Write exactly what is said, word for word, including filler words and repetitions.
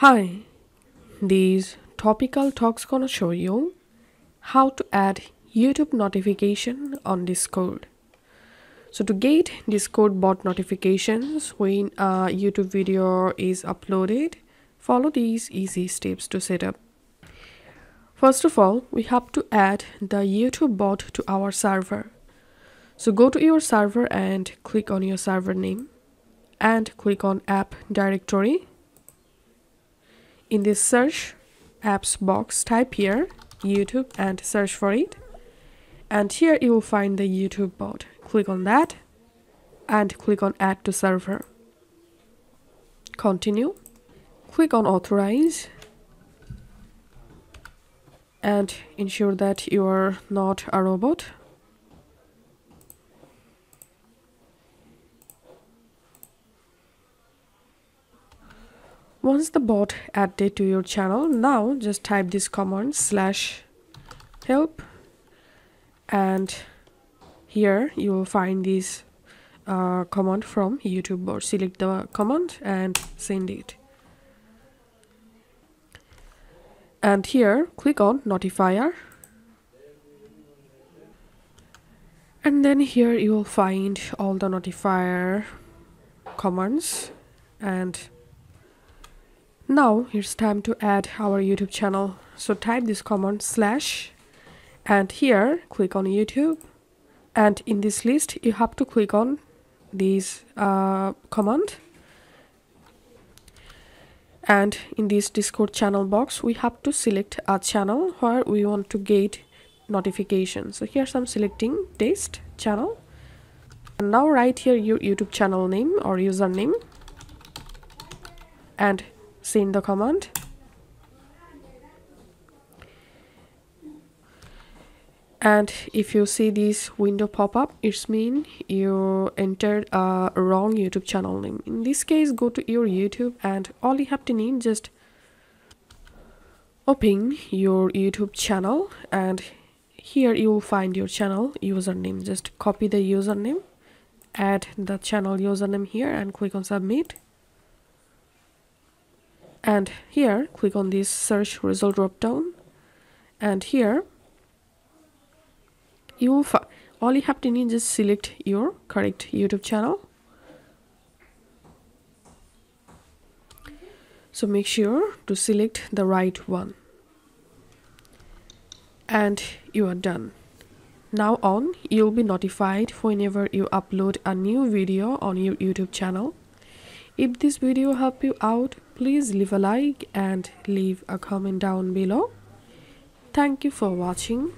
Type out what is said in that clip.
Hi, these topical talks gonna show you how to add YouTube notification on Discord. So to get Discord bot notifications when a YouTube video is uploaded, follow these easy steps to set up. First of all, we have to add the YouTube bot to our server. So go to your server and click on your server name and click on app directory. In this search apps box, type here YouTube and search for it. And here you will find the YouTube bot. Click on that and click on add to server. Continue. Click on authorize. And ensure that you are not a robot. Once the bot added to your channel, now just type this command slash help, and here you will find this uh, command from YouTube bot. Select the command and send it. And here click on notifier, and then here you will find all the notifier commands. And now it's time to add our YouTube channel. So type this command slash and here click on YouTube, and in this list you have to click on this uh, command, and in this Discord channel box we have to select a channel where we want to get notifications. So here I'm selecting test channel, and now write here your YouTube channel name or username and send the command. And if you see this window pop up, it's mean you entered a wrong YouTube channel name. In this case, go to your YouTube and all you have to need just open your YouTube channel, and here you will find your channel username. Just copy the username, add the channel username here and click on submit. And here click on this search result drop down, and here you will find all you have to need is select your correct YouTube channel. So make sure to select the right one, and you are done. Now on, you'll be notified whenever you upload a new video on your YouTube channel. If this video helped you out, please leave a like and leave a comment down below. Thank you for watching.